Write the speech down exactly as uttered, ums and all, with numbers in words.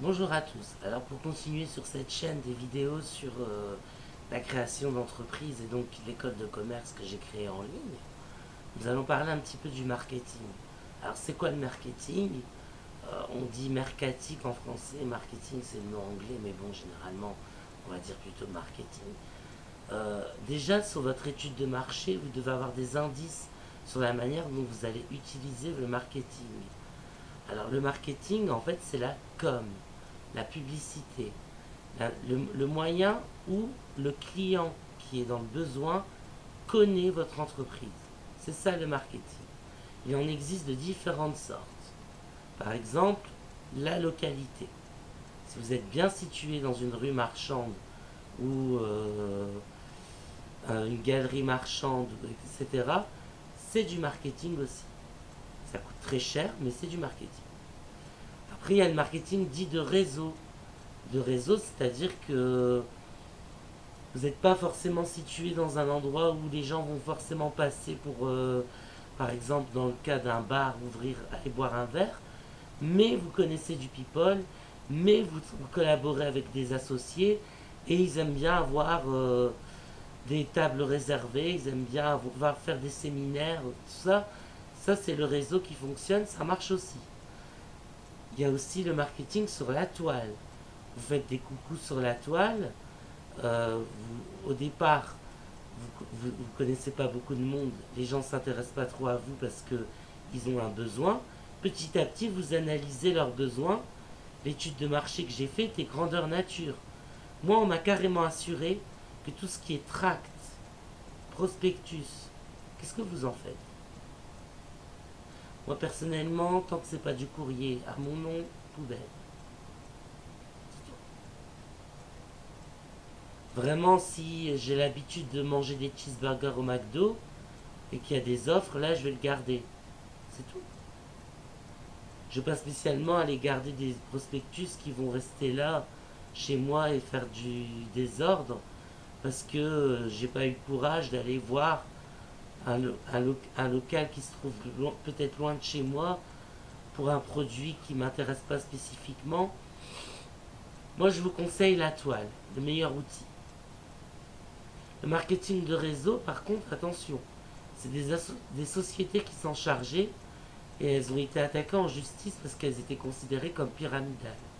Bonjour à tous. Alors pour continuer sur cette chaîne des vidéos sur euh, la création d'entreprises et donc l'école de commerce que j'ai créée en ligne, nous allons parler un petit peu du marketing. Alors c'est quoi le marketing? euh, On dit mercatique en français, marketing c'est le mot anglais, mais bon généralement on va dire plutôt marketing. Euh, déjà sur votre étude de marché, vous devez avoir des indices sur la manière dont vous allez utiliser le marketing. Alors le marketing, en fait, c'est la com, la publicité, la, le, le moyen où le client qui est dans le besoin connaît votre entreprise. C'est ça le marketing. Il en existe de différentes sortes. Par exemple, la localité. Si vous êtes bien situé dans une rue marchande ou euh, une galerie marchande, et cetera, c'est du marketing aussi. Ça coûte très cher, mais c'est du marketing. Après, il y a le marketing dit de réseau. De réseau, c'est-à-dire que vous n'êtes pas forcément situé dans un endroit où les gens vont forcément passer pour, euh, par exemple, dans le cas d'un bar, ouvrir et boire un verre. Mais vous connaissez du people, mais vous, vous collaborez avec des associés et ils aiment bien avoir euh, des tables réservées, ils aiment bien avoir, faire des séminaires, tout ça. Ça, c'est le réseau qui fonctionne, ça marche aussi. Il y a aussi le marketing sur la toile. Vous faites des coucous sur la toile. Euh, vous, au départ, vous ne connaissez pas beaucoup de monde. Les gens ne s'intéressent pas trop à vous parce qu'ils ont un besoin. Petit à petit, vous analysez leurs besoins. L'étude de marché que j'ai faite est grandeur nature. Moi, on m'a carrément assuré que tout ce qui est tract, prospectus, qu'est-ce que vous en faites? Moi, personnellement, tant que c'est pas du courrier à mon nom, poubelle. Vraiment, si j'ai l'habitude de manger des cheeseburgers au McDo et qu'il y a des offres, là, je vais le garder. C'est tout. Je ne vais pas spécialement aller garder des prospectus qui vont rester là, chez moi, et faire du désordre parce que j'ai pas eu le courage d'aller voir Un, lo un, lo un local qui se trouve lo peut-être loin de chez moi pour un produit qui m'intéresse pas spécifiquement. Moi, je vous conseille la toile, le meilleur outil. Le marketing de réseau, par contre, attention, c'est des, des sociétés qui s'en chargeaient et elles ont été attaquées en justice parce qu'elles étaient considérées comme pyramidales.